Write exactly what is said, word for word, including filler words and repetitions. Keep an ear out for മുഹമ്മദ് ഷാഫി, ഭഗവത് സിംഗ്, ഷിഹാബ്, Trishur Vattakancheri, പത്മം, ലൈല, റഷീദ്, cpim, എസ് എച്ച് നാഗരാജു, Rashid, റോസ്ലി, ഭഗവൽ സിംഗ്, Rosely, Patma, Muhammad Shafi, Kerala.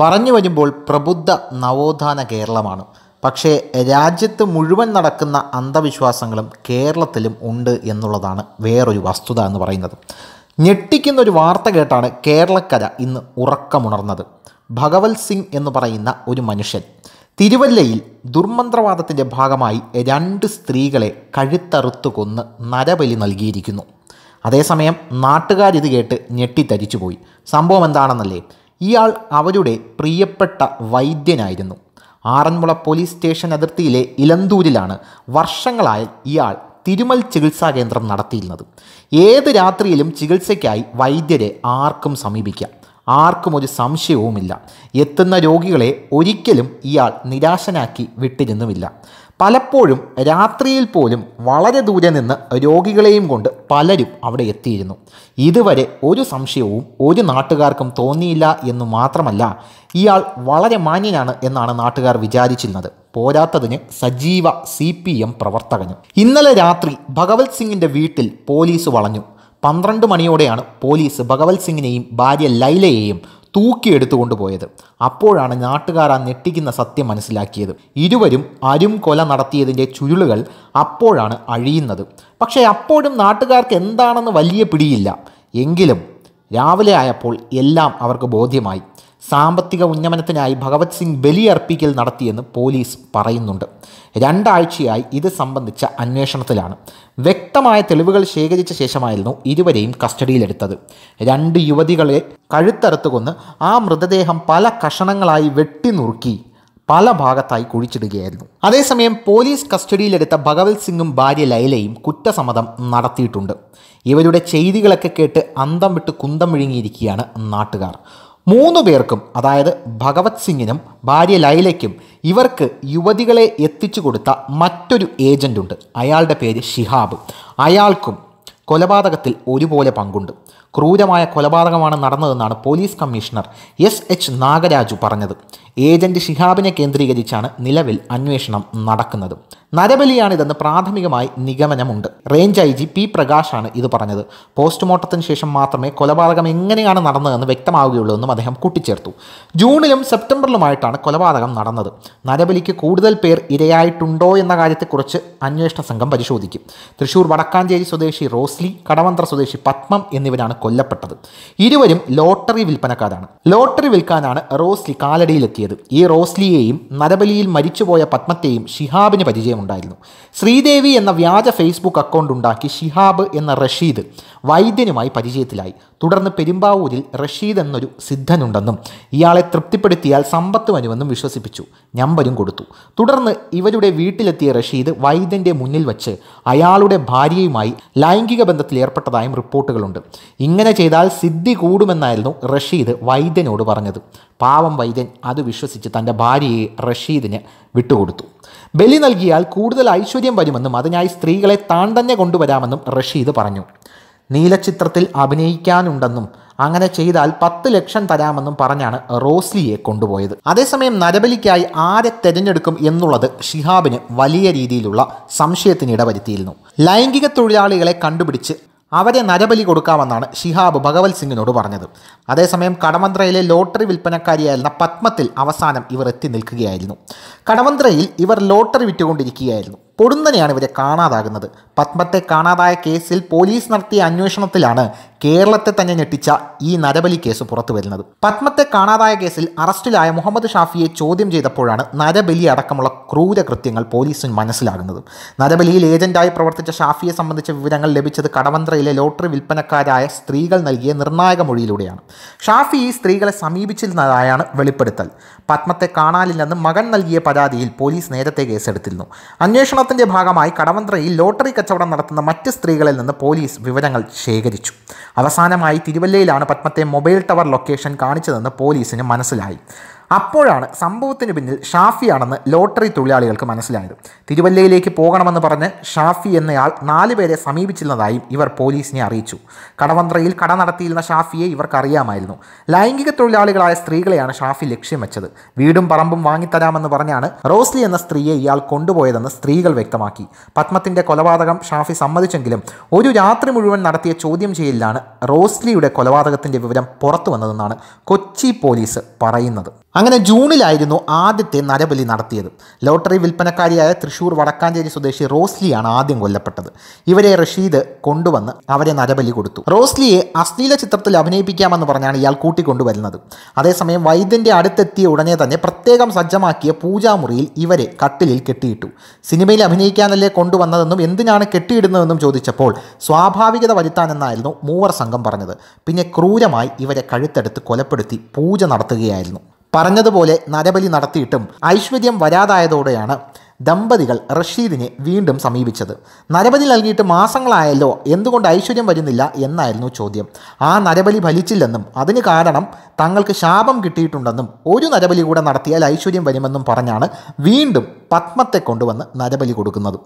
പറഞ്ഞു വരുമ്പോൾ പ്രബുദ്ധ നവോത്ഥാന കേരളമാണ്. പക്ഷേ രാജ്യത്ത് മുഴുവൻ നടക്കുന്ന അന്ധവിശ്വാസങ്ങളും കേരളത്തിലും ഉണ്ട് എന്നുള്ളതാണ് വേറൊരു വസ്തുത എന്ന് പറയുന്നത്. ഞെട്ടിക്കുന്നൊരു വാർത്ത കേട്ടാണ് കേരളക്കര ഇന്ന് ഉറക്കമുണർന്നത്. ഭഗവൽ സിംഗ് എന്ന് പറയുന്ന ഒരു മനുഷ്യൻ തിരുവല്ലയിൽ ദുർമന്ത്രവാദത്തിൻ്റെ ഭാഗമായി രണ്ട് സ്ത്രീകളെ കഴുത്തറുത്തു കൊന്ന് നരബലി നൽകിയിരിക്കുന്നു. അതേസമയം നാട്ടുകാരിത് കേട്ട് ഞെട്ടിത്തരിച്ചുപോയി. സംഭവം എന്താണെന്നല്ലേ, ഇയാൾ അവരുടെ പ്രിയപ്പെട്ട വൈദ്യനായിരുന്നു. ആറന്മുള പോലീസ് സ്റ്റേഷൻ അതിർത്തിയിലെ ഇലന്തൂരിലാണ് വർഷങ്ങളായി ഇയാൾ തിരുമൽ ചികിത്സാ കേന്ദ്രം നടത്തിയിരുന്നത്. ഏത് രാത്രിയിലും ചികിത്സയ്ക്കായി വൈദ്യരെ ആർക്കും സമീപിക്കാം, ആർക്കും ഒരു സംശയവുമില്ല. എത്തുന്ന രോഗികളെ ഒരിക്കലും ഇയാൾ നിരാശനാക്കി വിട്ടിരുന്നുമില്ല. പലപ്പോഴും രാത്രിയിൽ പോലും വളരെ ദൂരെ നിന്ന് രോഗികളെയും കൊണ്ട് പലരും അവിടെ എത്തിയിരുന്നു. ഇതുവരെ ഒരു സംശയവും ഒരു നാട്ടുകാർക്കും തോന്നിയില്ല എന്ന് മാത്രമല്ല, ഇയാൾ വളരെ മാന്യനാണ് എന്നാണ് നാട്ടുകാർ വിചാരിച്ചിരുന്നത്. പോരാത്തതിന് സജീവ സി പി എം പ്രവർത്തകനും. ഇന്നലെ രാത്രി ഭഗവൽ സിംഗിൻ്റെ വീട്ടിൽ പോലീസ് വളഞ്ഞു. പന്ത്രണ്ട് മണിയോടെയാണ് പോലീസ് ഭഗവൽ സിംഗിനെയും ഭാര്യ ലൈലയെയും തൂക്കിയെടുത്തു കൊണ്ടുപോയത്. അപ്പോഴാണ് നാട്ടുകാർ ആ ഞെട്ടിക്കുന്ന സത്യം മനസ്സിലാക്കിയത്. ഇരുവരും അരും കൊല നടത്തിയതിൻ്റെ ചുരുളുകൾ അപ്പോഴാണ് അഴിയുന്നത്. പക്ഷേ അപ്പോഴും നാട്ടുകാർക്ക് എന്താണെന്ന് വലിയ പിടിയില്ല. എങ്കിലും രാവിലെ ആയപ്പോൾ എല്ലാം അവർക്ക് ബോധ്യമായി. സാമ്പത്തിക ഉന്നമനത്തിനായി ഭഗവത് സിംഗ് ബലിയർപ്പിക്കൽ നടത്തിയെന്ന് പോലീസ് പറയുന്നുണ്ട്. രണ്ടാഴ്ചയായി ഇത് സംബന്ധിച്ച അന്വേഷണത്തിലാണ്. വ്യക്തമായ തെളിവുകൾ ശേഖരിച്ച ശേഷമായിരുന്നു ഇരുവരെയും കസ്റ്റഡിയിലെടുത്തത്. രണ്ട് യുവതികളെ കഴുത്തറുത്തു കൊന്ന് ആ മൃതദേഹം പല കഷണങ്ങളായി വെട്ടിനുറുക്കി പല ഭാഗത്തായി കുഴിച്ചിടുകയായിരുന്നു. അതേസമയം പോലീസ് കസ്റ്റഡിയിലെടുത്ത ഭഗവത് സിംഗും ഭാര്യ ലൈലയും കുറ്റസമ്മതം നടത്തിയിട്ടുണ്ട്. ഇവരുടെ ചെയ്തികളൊക്കെ കേട്ട് അന്തം വിട്ട് കുന്തം വിഴുങ്ങിയിരിക്കുകയാണ് നാട്ടുകാർ. മൂന്നു പേർക്കും, അതായത് ഭഗവത് സിംഗിനും ഭാര്യ ലൈലയ്ക്കും, ഇവർക്ക് യുവതികളെ എത്തിച്ചു കൊടുത്ത മറ്റൊരു ഏജൻ്റുണ്ട്. അയാളുടെ പേര് ഷിഹാബ്. അയാൾക്കും കൊലപാതകത്തിൽ ഒരുപോലെ പങ്കുണ്ട്. ക്രൂരമായ കൊലപാതകമാണ് നടന്നതെന്നാണ് police commissioner എസ് എച്ച് നാഗരാജു പറഞ്ഞത്. ഏജൻറ് ഷിഹാബിനെ കേന്ദ്രീകരിച്ചാണ് നിലവിൽ അന്വേഷണം നടക്കുന്നത്. നരബലിയാണിതെന്ന് പ്രാഥമികമായി നിഗമനമുണ്ട്. റേഞ്ച് ഐ ജി പി പ്രകാശാണ് ഇത് പറഞ്ഞത്. പോസ്റ്റ്മോർട്ടത്തിന് ശേഷം മാത്രമേ കൊലപാതകം എങ്ങനെയാണ് നടന്നതെന്ന് വ്യക്തമാവുകയുള്ളൂ എന്നും അദ്ദേഹം കൂട്ടിച്ചേർത്തു. ജൂണിലും സെപ്റ്റംബറിലുമായിട്ടാണ് കൊലപാതകം നടന്നത്. നരബലിക്ക് കൂടുതൽ പേർ ഇരയായിട്ടുണ്ടോ എന്ന കാര്യത്തെക്കുറിച്ച് അന്വേഷണ സംഘം പരിശോധിക്കും. തൃശൂർ വടക്കാഞ്ചേരി സ്വദേശി റോസ്ലി, കടവന്ത്ര സ്വദേശി പത്മം എന്നിവരാണ് കൊല്ലപ്പെട്ടത്. ഇരുവരും ലോട്ടറി വിൽപ്പനക്കാരാണ്. ലോട്ടറി വിൽക്കാനാണ് റോസ്ലി കാലടിയിലെത്തിയത്. ഈ റോസ്ലിയെയും നരബലിയിൽ മരിച്ചുപോയ പത്മത്തെയും ഷിഹാബിന് പരിചയമുണ്ടായിരുന്നു. ശ്രീദേവി എന്ന വ്യാജ ഫേസ്ബുക്ക് അക്കൗണ്ട് ഉണ്ടാക്കി ഷിഹാബ് എന്ന റഷീദ് വൈദ്യനുമായി പരിചയത്തിലായി. തുടർന്ന് പെരുമ്പാവൂരിൽ റഷീദ് എന്നൊരു സിദ്ധനുണ്ടെന്നും ഇയാളെ തൃപ്തിപ്പെടുത്തിയാൽ സമ്പത്ത് വരുമെന്നും വിശ്വസിപ്പിച്ചു നമ്പരും കൊടുത്തു. തുടർന്ന് ഇവരുടെ വീട്ടിലെത്തിയ റഷീദ് വൈദ്യൻ്റെ മുന്നിൽ വച്ച് അയാളുടെ ഭാര്യയുമായി ലൈംഗിക ബന്ധത്തിലേർപ്പെട്ടതായും റിപ്പോർട്ടുകളുണ്ട്. ഇങ്ങനെ ചെയ്താൽ സിദ്ധി കൂടുമെന്നായിരുന്നു റഷീദ് വൈദ്യനോട് പറഞ്ഞത്. പാവം വൈദ്യൻ അത് വിശ്വസിച്ച് തൻ്റെ ഭാര്യയെ റഷീദിന് വിട്ടുകൊടുത്തു. ബലി നൽകിയാൽ കൂടുതൽ ഐശ്വര്യം വരുമെന്നും അതിനായി സ്ത്രീകളെ താൻ തന്നെ കൊണ്ടുവരാമെന്നും റഷീദ് പറഞ്ഞു. നീലച്ചിത്രത്തിൽ അഭിനയിക്കാനുണ്ടെന്നും അങ്ങനെ ചെയ്താൽ പത്ത് ലക്ഷം തരാമെന്നും പറഞ്ഞാണ് റോസ്ലിയെ കൊണ്ടുപോയത്. അതേസമയം നരബലിക്കായി ആരെ തിരഞ്ഞെടുക്കും എന്നുള്ളത് ഷിഹാബിന് വലിയ രീതിയിലുള്ള സംശയത്തിന് ഇടവരുത്തിയിരുന്നു. ലൈംഗിക തൊഴിലാളികളെ കണ്ടുപിടിച്ച് അവരെ നരബലി കൊടുക്കാമെന്നാണ് ഷിഹാബ് ഭഗവൽ സിംഗിനോട് പറഞ്ഞത്. അതേസമയം കടവന്ത്രയിലെ ലോട്ടറി വിൽപ്പനക്കാരിയായിരുന്ന പത്മത്തിൽ അവസാനം ഇവർ എത്തി നിൽക്കുകയായിരുന്നു. കടവന്ത്രയിൽ ഇവർ ലോട്ടറി വിറ്റുകൊണ്ടിരിക്കുകയായിരുന്നു. പൊടുന്നനെയാണ് ഇവരെ കാണാതാകുന്നത്. പത്മത്തെ കാണാതായ കേസിൽ പോലീസ് നടത്തിയ അന്വേഷണത്തിലാണ് കേരളത്തെ തന്നെ ഞെട്ടിച്ച ഈ നരബലി കേസ് പുറത്തു വരുന്നത്. പത്മത്തെ കാണാതായ കേസിൽ അറസ്റ്റിലായ മുഹമ്മദ് ഷാഫിയെ ചോദ്യം ചെയ്തപ്പോഴാണ് നരബലി അടക്കമുള്ള ക്രൂരകൃത്യങ്ങൾ പോലീസിന് മനസ്സിലാകുന്നത്. നരബലിയിൽ ഏജന്റായി പ്രവർത്തിച്ച ഷാഫിയെ സംബന്ധിച്ച വിവരങ്ങൾ ലഭിച്ചത് കടവന്ത്രയിലെ ലോട്ടറി വിൽപ്പനക്കാരായ സ്ത്രീകൾ നൽകിയ നിർണായക മൊഴിയിലൂടെയാണ്. ഷാഫി ഈ സ്ത്രീകളെ സമീപിച്ചിരുന്നതായാണ് വെളിപ്പെടുത്തൽ. പത്മത്തെ കാണാനില്ലെന്ന് മകൻ നൽകിയ പരാതിയിൽ പോലീസ് നേരത്തെ കേസെടുത്തിരുന്നു. അന്വേഷണ ത്തിൻ്റെ ഭാഗമായി കടവന്ത്രയിൽ ലോട്ടറി കച്ചവടം നടത്തുന്ന മറ്റ് സ്ത്രീകളിൽ നിന്ന് പോലീസ് വിവരങ്ങൾ ശേഖരിച്ചു. അവസാനമായി തിരുവല്ലയിലാണ് പത്മത്തെ മൊബൈൽ ടവർ ലൊക്കേഷൻ കാണിച്ചതെന്ന് പോലീസിന് മനസ്സിലായി. അപ്പോഴാണ് സംഭവത്തിന് പിന്നിൽ ഷാഫിയാണെന്ന് ലോട്ടറി തൊഴിലാളികൾക്ക് മനസ്സിലായത്. തിരുവല്ലയിലേക്ക് പോകണമെന്ന് പറഞ്ഞ് ഷാഫി എന്നയാൾ നാലുപേരെ സമീപിച്ചിരുന്നതായും ഇവർ പോലീസിനെ അറിയിച്ചു. കടവന്ത്രയിൽ കട നടത്തിയിരുന്ന ഷാഫിയെ ഇവർക്കറിയാമായിരുന്നു. ലൈംഗിക തൊഴിലാളികളായ സ്ത്രീകളെയാണ് ഷാഫി ലക്ഷ്യം വെച്ചത്. വീടും പറമ്പും വാങ്ങിത്തരാമെന്ന് പറഞ്ഞാണ് റോസ്ലി എന്ന സ്ത്രീയെ ഇയാൾ കൊണ്ടുപോയതെന്ന് സ്ത്രീകൾ വ്യക്തമാക്കി. പത്മത്തിൻ്റെ കൊലപാതകം ഷാഫി സമ്മതിച്ചെങ്കിലും ഒരു രാത്രി മുഴുവൻ നടത്തിയ ചോദ്യം ചെയ്യലിലാണ് റോസ്ലിയുടെ കൊലപാതകത്തിൻ്റെ വിവരം പുറത്തു വന്നതെന്നാണ് കൊച്ചി പോലീസ് പറയുന്നത്. അങ്ങനെ ജൂണിലായിരുന്നു ആദ്യത്തെ നരബലി നടത്തിയത്. ലോട്ടറി വിൽപ്പനക്കാരിയായ തൃശ്ശൂർ വടക്കാഞ്ചേരി സ്വദേശി റോസ്ലിയാണ് ആദ്യം കൊല്ലപ്പെട്ടത്. ഇവരെ റഷീദ് കൊണ്ടുവന്ന് അവരെ നരബലി കൊടുത്തു. റോസ്ലിയെ അശ്ലീല ചിത്രത്തിൽ അഭിനയിപ്പിക്കാമെന്ന് പറഞ്ഞാണ് ഇയാൾ കൂട്ടിക്കൊണ്ടുവരുന്നത്. അതേസമയം വൈദ്യൻ്റെ അടുത്തെത്തിയ ഉടനെ തന്നെ പ്രത്യേകം സജ്ജമാക്കിയ പൂജാമുറിയിൽ ഇവരെ കട്ടിലിൽ കെട്ടിയിട്ടു. സിനിമയിൽ അഭിനയിക്കാനല്ലേ കൊണ്ടുവന്നതെന്നും എന്തിനാണ് കെട്ടിയിടുന്നതെന്നും ചോദിച്ചപ്പോൾ സ്വാഭാവികത വരുത്താനെന്നായിരുന്നു മൂവർ സംഘം പറഞ്ഞത്. പിന്നെ ക്രൂരമായി ഇവരെ കഴുത്തെടുത്ത് കൊലപ്പെടുത്തി പൂജ നടത്തുകയായിരുന്നു. പറഞ്ഞതുപോലെ നരബലി നടത്തിയിട്ടും ഐശ്വര്യം വരാതായതോടെയാണ് ദമ്പതികൾ റഷീദിനെ വീണ്ടും സമീപിച്ചത്. നരബലി നൽകിയിട്ട് മാസങ്ങളായല്ലോ, എന്തുകൊണ്ട് ഐശ്വര്യം വരുന്നില്ല എന്നായിരുന്നു ചോദ്യം. ആ നരബലി ഫലിച്ചില്ലെന്നും അതിന് കാരണം തങ്ങൾക്ക് ശാപം കിട്ടിയിട്ടുണ്ടെന്നും ഒരു നരബലി കൂടെ നടത്തിയാൽ ഐശ്വര്യം വരുമെന്നും പറഞ്ഞാണ് വീണ്ടും പത്മത്തെ കൊണ്ടുവന്ന് നരബലി കൊടുക്കുന്നത്.